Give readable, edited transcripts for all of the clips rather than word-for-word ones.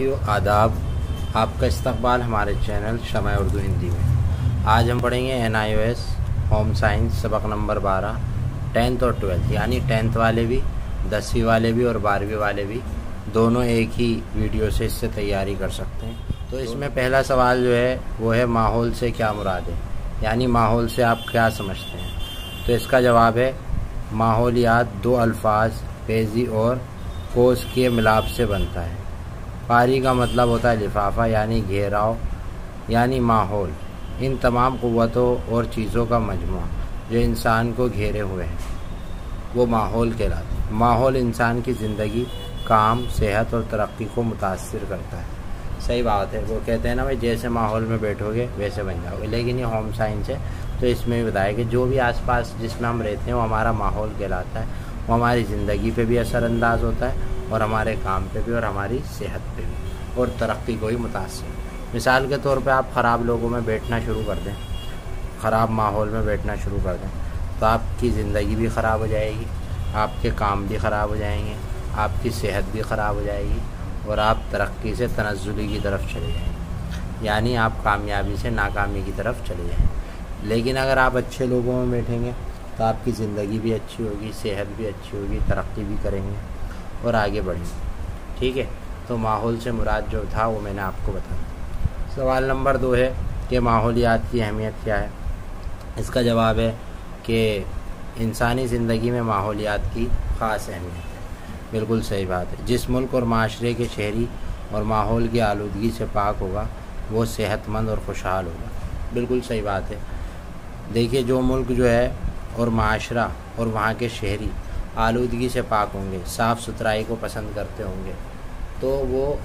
आदाब, आपका इस्तकबाल हमारे चैनल शमा उर्दू हिंदी में। आज हम पढ़ेंगे NIOS होम साइंस सबक नंबर 12 10th और 12th, यानी 10th वाले भी, 10वीं वाले भी और 12वीं वाले भी, दोनों एक ही वीडियो से इससे तैयारी कर सकते हैं। तो इसमें पहला सवाल जो है वो है माहौल से क्या मुराद है, यानी माहौल से आप क्या समझते हैं। तो इसका जवाब है माहौलियात दो अल्फाज पेजी और कोस के मिलाप से बनता है। पारी का मतलब होता है लिफाफा, यानी घेराव, यानी माहौल इन तमाम कुव्वतों और चीज़ों का मजमू जो इंसान को घेरे हुए हैं वो माहौल कहलाते हैं। माहौल इंसान की ज़िंदगी, काम, सेहत और तरक्की को मुतासिर करता है। सही बात है, वो कहते हैं ना भाई जैसे माहौल में बैठोगे वैसे बन जाओगे, लेकिन ये होम साइंस है तो इसमें भी बताया कि जो भी आसपास जिसमें हम रहते हैं वो हमारा माहौल कहलाता है। वो हमारी ज़िंदगी पे भी असरअंदाज होता है और हमारे काम पे भी और हमारी सेहत पे भी और तरक्की को ही मुतासिर। मिसाल के तौर पे आप ख़राब लोगों में बैठना शुरू कर दें, ख़राब माहौल में बैठना शुरू कर दें, तो आपकी ज़िंदगी भी ख़राब हो जाएगी, आपके काम भी ख़राब हो जाएंगे, आपकी सेहत भी ख़राब हो जाएगी और आप तरक्की से तनज़्ज़ुली की तरफ चले जाएँगे, यानी आप कामयाबी से नाकामी की तरफ चले जाएँगे। लेकिन अगर आप अच्छे लोगों में बैठेंगे तो आपकी ज़िंदगी भी अच्छी होगी, सेहत भी अच्छी होगी, तरक्की भी करेंगे और आगे बढ़ेंगे। ठीक है, तो माहौल से मुराद जो था वो मैंने आपको बताया। सवाल नंबर 2 है कि माहौलियात की अहमियत क्या है। इसका जवाब है कि इंसानी ज़िंदगी में माहौलियात की ख़ास अहमियत है। बिल्कुल सही बात है। जिस मुल्क और माशरे के शहरी और माहौल की आलूदगी से पाक होगा वो सेहतमंद और खुशहाल होगा। बिल्कुल सही बात है। देखिए जो मुल्क जो है और माशरा और वहाँ के शहरी आलूदगी से पाक होंगे, साफ़ सुथराई को पसंद करते होंगे, तो वो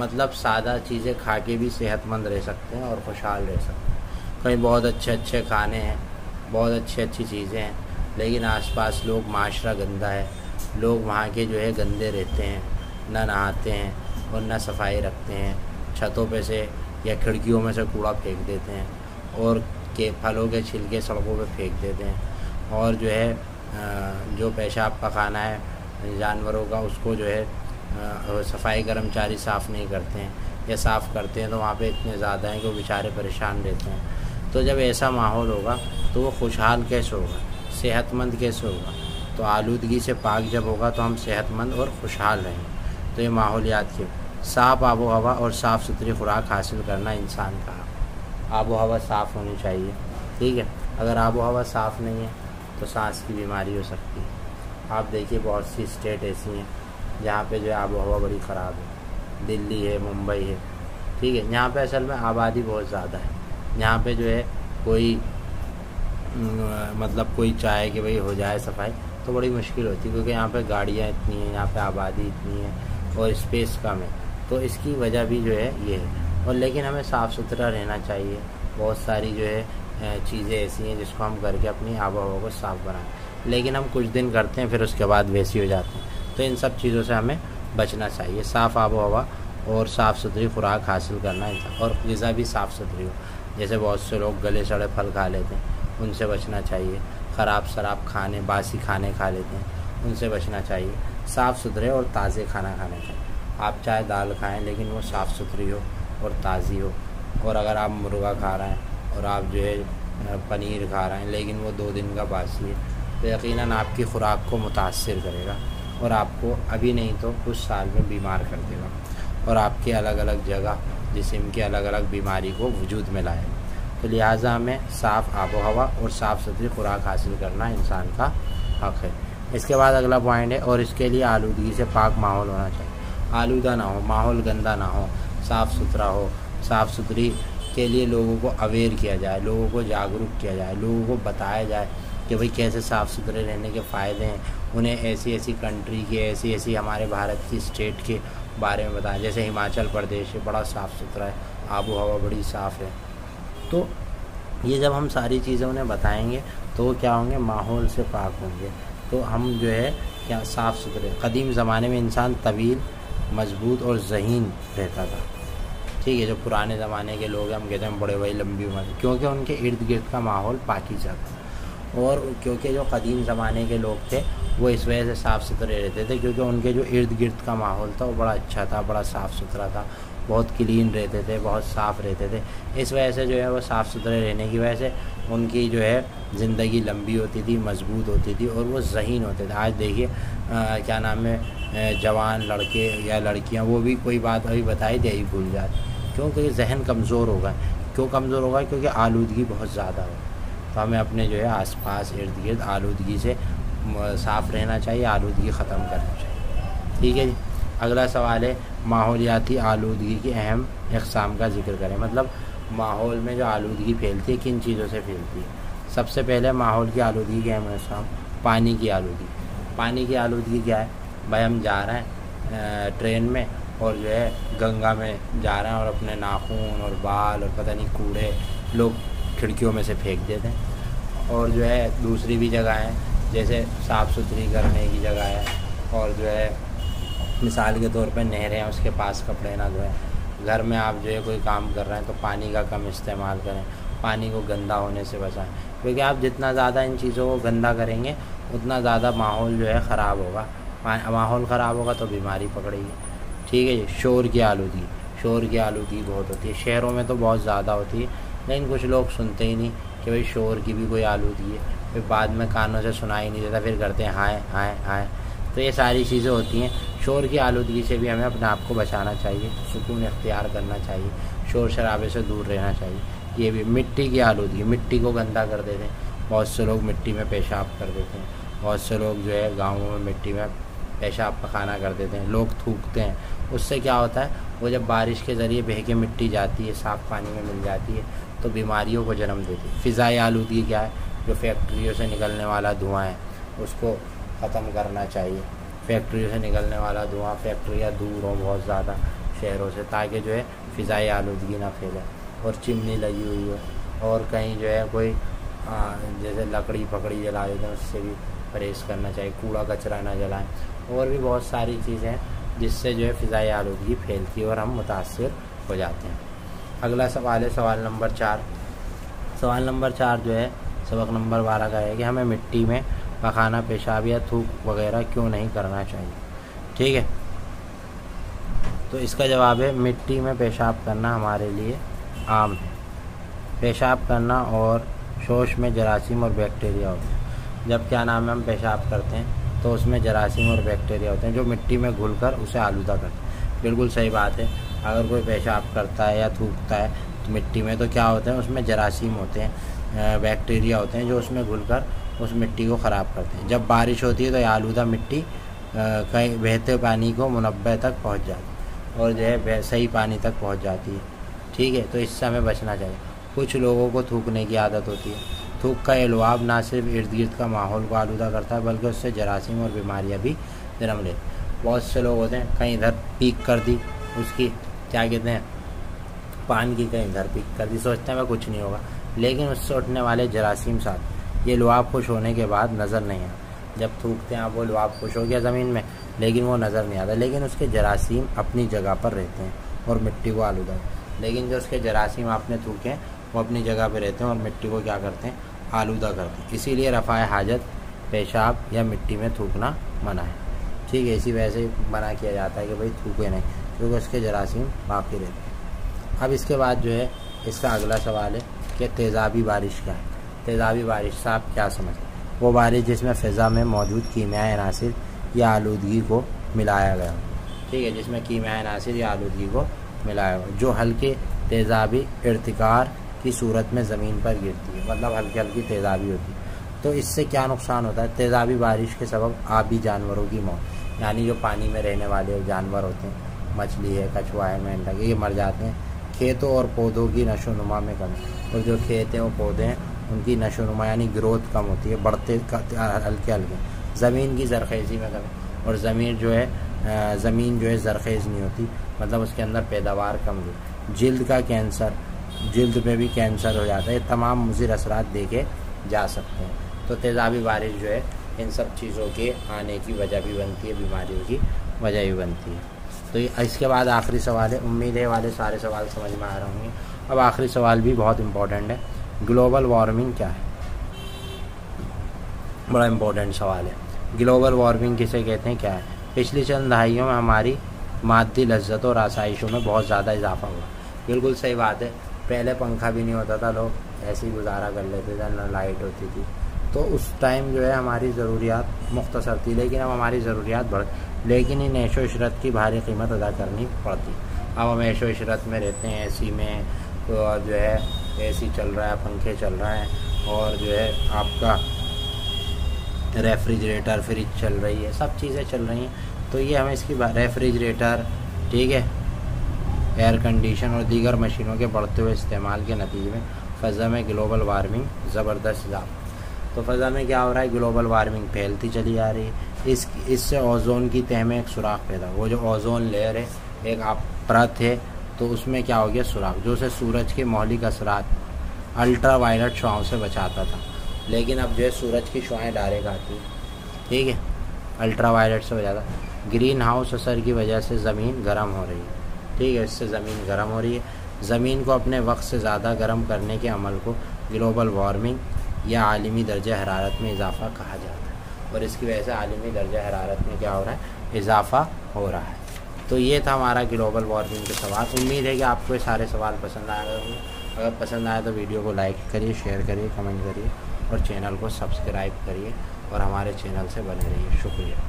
मतलब सादा चीज़ें खा के भी सेहतमंद रह सकते हैं और खुशहाल रह सकते हैं। कहीं बहुत अच्छे अच्छे खाने हैं, बहुत अच्छी अच्छी चीज़ें हैं, लेकिन आसपास लोग, माशरा गंदा है, लोग वहाँ के जो है गंदे रहते हैं, ना नहाते हैं और ना सफाई रखते हैं, छतों पर से या खिड़कियों में से कूड़ा फेंक देते हैं और के फलों के छिलके सड़कों पर फेंक देते हैं और जो है जो पेशाब का खाना है जानवरों का उसको जो है सफाई कर्मचारी साफ़ नहीं करते हैं या साफ़ करते हैं तो वहाँ पे इतने ज़्यादा हैं कि वो बेचारे परेशान रहते हैं। तो जब ऐसा माहौल होगा तो वो खुशहाल कैसे होगा, सेहतमंद कैसे होगा। तो आलूदगी से पाक जब होगा तो हम सेहतमंद और खुशहाल रहेंगे। तो ये माहौलियात की। साफ़ आबो हवा और साफ़ सुथरी खुराक हासिल करना इंसान का हक। आबो हवा साफ़ होनी चाहिए, ठीक है। अगर आबो हवा साफ़ नहीं है तो सांस की बीमारी हो सकती है। आप देखिए बहुत सी स्टेट ऐसी हैं जहाँ पे जो है आबो हवा बड़ी ख़राब है, दिल्ली है, मुंबई है, ठीक है। यहाँ पे असल में आबादी बहुत ज़्यादा है, यहाँ पे जो है कोई मतलब कोई चाहे कि भाई हो जाए सफाई तो बड़ी मुश्किल होती है, क्योंकि यहाँ पे गाड़ियाँ इतनी हैं, यहाँ पर आबादी इतनी है और स्पेस कम है, तो इसकी वजह भी जो है ये है। और लेकिन हमें साफ़ सुथरा रहना चाहिए। बहुत सारी जो है चीज़ें ऐसी हैं जिसको हम करके अपनी आबो हवा को साफ़ बनाएं, लेकिन हम कुछ दिन करते हैं फिर उसके बाद वैसी हो जाते हैं। तो इन सब चीज़ों से हमें बचना चाहिए। साफ़ आबो हवा और साफ़ सुथरी खुराक हासिल करना है और ग़िज़ा भी साफ़ सुथरी हो। जैसे बहुत से लोग गले सड़े फल खा लेते हैं, उनसे बचना चाहिए। ख़राब शराब खाने, बासी खाने खा लेते हैं, उनसे बचना चाहिए। साफ़ सुथरे और ताज़े खाना खाना चाहिए। आप चाहे दाल खाएँ लेकिन वो साफ़ सुथरी हो और ताज़ी हो। और अगर आप मुर्गा खा रहे हैं और आप जो है पनीर खा रहे हैं लेकिन वो 2 दिन का बासी है, तो यकीनन आपकी खुराक को मुतासिर करेगा और आपको अभी नहीं तो कुछ साल में बीमार कर देगा और आपके अलग अलग जगह जिस्म की अलग अलग बीमारी को वजूद में लाएगा। तो लिहाजा हमें साफ़ आबो हवा और साफ़ सुथरी खुराक हासिल करना इंसान का हक़ है। इसके बाद अगला पॉइंट है और इसके लिए आलूदगी से पाक माहौल होना चाहिए। आलूदा ना हो, माहौल गंदा ना हो, साफ़ सुथरा हो। साफ़ सुथरी के लिए लोगों को अवेयर किया जाए, लोगों को जागरूक किया जाए, लोगों को बताया जाए कि भाई कैसे साफ़ सुथरे रहने के फ़ायदे हैं। उन्हें ऐसी ऐसी कंट्री के, ऐसी ऐसी हमारे भारत की स्टेट के बारे में बताएं। जैसे हिमाचल प्रदेश है, बड़ा साफ़ सुथरा है, आबो हवा बड़ी साफ़ है। तो ये जब हम सारी चीज़ें उन्हें बताएंगे तो क्या होंगे, माहौल से पाक होंगे। तो हम जो है क्या साफ़ सुथरे। कदीम ज़माने में इंसान तवील, मजबूत और ज़हीन रहता था, ठीक है। जो पुराने ज़माने के लोग हैं, हम कहते हैं बड़े भाई लंबी उम्र, क्योंकि उनके इर्द गिर्द का माहौल पाकी जाता और क्योंकि जो कदीम ज़माने के लोग थे वो इस वजह से साफ़ सुथरे रहते थे, क्योंकि उनके जो इर्द गिर्द का माहौल था वो बड़ा अच्छा था, बड़ा साफ़ सुथरा था, बहुत क्लीन रहते थे, बहुत साफ़ रहते थे। इस वजह से जो है वो साफ़ सुथरे रहने की वजह से उनकी जो है ज़िंदगी लंबी होती थी, मजबूत होती थी और वो ज़हीन होते थे। आज देखिए क्या नाम है, जवान लड़के या लड़कियां वो भी कोई बात अभी बताई थी यही भूल जाती, क्योंकि जहन कमज़ोर होगा। क्यों कमज़ोर होगा? क्योंकि आलूदगी बहुत ज़्यादा हो। तो हमें अपने जो है आसपास इर्द गिर्द आलूदगी से साफ़ रहना चाहिए, आलूदगी ख़त्म करनी चाहिए। ठीक है जी, अगला सवाल है माहौलियाती आलूदगी की अहम अक़साम का जिक्र करें। मतलब माहौल में जो आलूदगी फैलती है किन चीज़ों से फैलती है? सबसे पहले माहौल की आलूदगी के अहम अक़साम पानी की आलूदगी। पानी की आलूदगी क्या है भाई? हम जा रहे हैं ट्रेन में और जो है गंगा में जा रहे हैं और अपने नाखून और बाल और पता नहीं कूड़े लोग खिड़कियों में से फेंक देते हैं। और जो है दूसरी भी जगह है जैसे साफ़ सुथरी करने की जगह है, और जो है मिसाल के तौर पर नहरें हैं उसके पास कपड़े ना धोएं। घर में आप जो है कोई काम कर रहे हैं तो पानी का कम इस्तेमाल करें, पानी को गंदा होने से बचाएं, क्योंकि आप जितना ज़्यादा इन चीज़ों को गंदा करेंगे उतना ज़्यादा माहौल जो है ख़राब होगा। माहौल ख़राब होगा तो बीमारी पकड़ेगी। ठीक है जी, शोर की आलूदगी। शोर की आलूदगी बहुत होती है शहरों में, तो बहुत ज़्यादा होती है, लेकिन कुछ लोग सुनते ही नहीं कि भाई शोर की भी कोई आलूदगी है, फिर बाद में कानों से सुनाई नहीं देता, फिर करते हैं हाय हाय हाय। तो ये सारी चीज़ें होती हैं। शोर की आलूदगी से भी हमें अपने आप को बचाना चाहिए, सुकून इख्तियार करना चाहिए, शोर शराबे से दूर रहना चाहिए। ये भी मिट्टी की आलूदगी, मिट्टी को गंदा कर देते हैं, बहुत से लोग मिट्टी में पेशाब कर देते हैं, बहुत से लोग जो है गाँवों में मिट्टी में पेशाब पखाना कर देते हैं, लोग थूकते हैं। उससे क्या होता है, वो जब बारिश के ज़रिए बह के मिट्टी जाती है, साफ़ पानी में मिल जाती है, तो बीमारियों को जन्म देती है। फ़िज़ाई आलूदगी क्या है? जो फैक्ट्रियों से निकलने वाला धुआं है उसको ख़त्म करना चाहिए। फैक्ट्रियों से निकलने वाला धुआं, फैक्ट्रियाँ दूर हों बहुत ज़्यादा शहरों से, ताकि जो है फ़िज़ाई आलूदगी ना फैले। और चिमनी लगी हुई हो और कहीं जो है कोई जैसे लकड़ी पकड़ी जला देते हैं, उससे भी परहेज़ करना चाहिए, कूड़ा कचरा ना जलाएँ। और भी बहुत सारी चीज़ें हैं जिससे जो है फ़िज़ाई आलूदगी फैलती है और हम मुतासर हो जाते हैं। अगला सवाल है सवाल नंबर 4। सवाल नंबर 4 जो है सबक नंबर 12 का है कि हमें मिट्टी में पखाना, पेशाब या थूक वगैरह क्यों नहीं करना चाहिए। ठीक है, तो इसका जवाब है मिट्टी में पेशाब करना हमारे लिए आम है। पेशाब करना और शोष में जरासीम और बैक्टीरिया होते हैं। जब क्या नाम है हम पेशाब करते हैं तो उसमें जरासीम और बैक्टीरिया होते हैं जो मिट्टी में घुलकर उसे आलूदा करते हैं। बिल्कुल सही बात है, अगर कोई पेशाब करता है या थूकता है तो मिट्टी में, तो क्या होते हैं उसमें जरासीम होते हैं, बैक्टीरिया होते हैं जो उसमें घुलकर उस मिट्टी को ख़राब करते हैं। जब बारिश होती है तो ये आलूदा मिट्टी कहीं बहते पानी को मुनब्बे तक पहुंच जाती है और जो है सही पानी तक पहुंच जाती है। ठीक है, तो इससे हमें बचना चाहिए। कुछ लोगों को थूकने की आदत होती है। थूक का एलवाब ना सिर्फ इर्द गिर्द का माहौल को आलूदा करता है बल्कि उससे जरासीम और बीमारियाँ भी जन्म लेती हैं। बहुत से लोग होते हैं कहीं इधर पीक कर दी, उसकी क्या कहते हैं पान की, कहीं इधर पीक कर दी, सोचते हैं वह कुछ नहीं होगा, लेकिन उससे उठने वाले जरासीम साथ ये लुआब खुश होने के बाद नज़र नहीं आता। जब थूकते हैं आप वो लुआब खुश हो गया ज़मीन में, लेकिन वो नज़र नहीं आता, लेकिन उसके जरासीम अपनी जगह पर रहते हैं और मिट्टी को आलूदा। लेकिन जो उसके जरासीम आपने थूके वो अपनी जगह पर रहते हैं और मिट्टी को क्या करते हैं, आलूदा करते हैं। इसीलिए रफ़ाए हाजत पेशाब या मिट्टी में थूकना मना है। ठीक है, इसी वजह से मना किया जाता है कि भाई थूके नहीं, क्योंकि उसके जरासीम बाकी रहते हैं। अब इसके बाद जो है इसका अगला सवाल है कि तेज़ाबी बारिश क्या है। तेज़ाबी बारिश से आप क्या समझते हैं? वो बारिश जिसमें फ़िज़ा में मौजूद कीमियाई अनासिर या आलूदगी को मिलाया गया हो। ठीक है, जिसमें कीमियाई अनासिर या आलूदगी को मिलाया हो, जो हल्के तेज़ाबी इर्तिकार की सूरत में ज़मीन पर गिरती है। मतलब हल्की हल्की तेज़ाबी होती है। तो इससे क्या नुकसान होता है? तेज़ाबी बारिश के सबब आबी जानवरों की मौत, यानी जो पानी में रहने वाले जानवर होते हैं, मछली है, कछुआ है, मेंढक है, ये मर जाते हैं। खेतों और पौधों की नशोनुमा में कमी, और जो खेत हैं वो पौधे हैं उनकी नशोनुमा यानी ग्रोथ कम होती है, बढ़ते हल्के हल्के। ज़मीन की जरखेज़ी में कमी, और ज़मीन जो है जरखेज़ नहीं होती, मतलब उसके अंदर पैदावार कम हुई। जिल्द का कैंसर, जिल्द पे भी कैंसर हो जाता है। तमाम मुज़िर असरात देखे जा सकते हैं। तो तेज़ाबी बारिश जो है इन सब चीज़ों के आने की वजह भी बनती है, बीमारियों की वजह भी बनती है। तो इसके बाद आखिरी सवाल है, उम्मीद है वाले सारे सवाल समझ में आ रहे होंगे। अब आखिरी सवाल भी बहुत इम्पोर्टेंट है, ग्लोबल वार्मिंग क्या है? बड़ा इम्पोर्टेंट सवाल है। ग्लोबल वार्मिंग किसे कहते हैं, क्या है? पिछली चंद दहाइयों में हमारी मादी लज्जतों और आसाइशों में बहुत ज़्यादा इजाफा हुआ। बिल्कुल सही बात है, पहले पंखा भी नहीं होता था, लोग ऐसे ही गुजारा कर लेते थे, ना लाइट होती थी, तो उस टाइम जो है हमारी ज़रूरियात मुख्तसर थी। लेकिन अब हमारी ज़रूरियात बढ़, लेकिन इन ऐशो इशरत की भारी कीमत अदा करनी पड़ती। अब हम ऐशो इशरत में रहते हैं, एसी में तो जो है एसी चल रहा है, पंखे चल रहे हैं, और जो है आपका रेफ्रिजरेटर, फ्रिज चल रही है, सब चीज़ें चल रही हैं। तो ये हमें इसकी रेफ्रिजरेटर, ठीक है, एयर कंडीशन और दीगर मशीनों के बढ़ते हुए इस्तेमाल के नतीजे में फ़ज़ा में ग्लोबल वार्मिंग ज़बरदस्त इजाफा। तो फ़ज़ा में क्या हो रहा है, ग्लोबल वार्मिंग फैलती चली जा रही है। इससे ओज़ोन की तह में एक सुराख पैदा हो, वो जो ओज़ोन लेयर है, एक आप परत है, तो उसमें क्या हो गया सुराख, जो उसे सूरज के मौलिक असरात अल्ट्रा वायलट शुआओं से बचाता था। लेकिन अब जो है सूरज की शुआएँ डायरेक्ट आती है, ठीक है, अल्ट्रा वायलट से बचाता। ग्रीन हाउस असर की वजह से ज़मीन गर्म हो रही है, ठीक है, इससे ज़मीन गर्म हो रही है। ज़मीन को अपने वक्त से ज़्यादा गर्म करने के अमल को ग्लोबल वार्मिंग यह आलमी दर्जे हरारत में इजाफ़ा कहा जाता है, और इसकी वजह से आलमी दर्जे हरारत में क्या हो रहा है, इजाफ़ा हो रहा है। तो ये था हमारा ग्लोबल वार्मिंग के सवाल। उम्मीद है कि आपको ये सारे सवाल पसंद आए होंगे। अगर पसंद आए तो वीडियो को लाइक करिए, शेयर करिए, कमेंट करिए, और चैनल को सब्सक्राइब करिए, और हमारे चैनल से बने रहिए। शुक्रिया।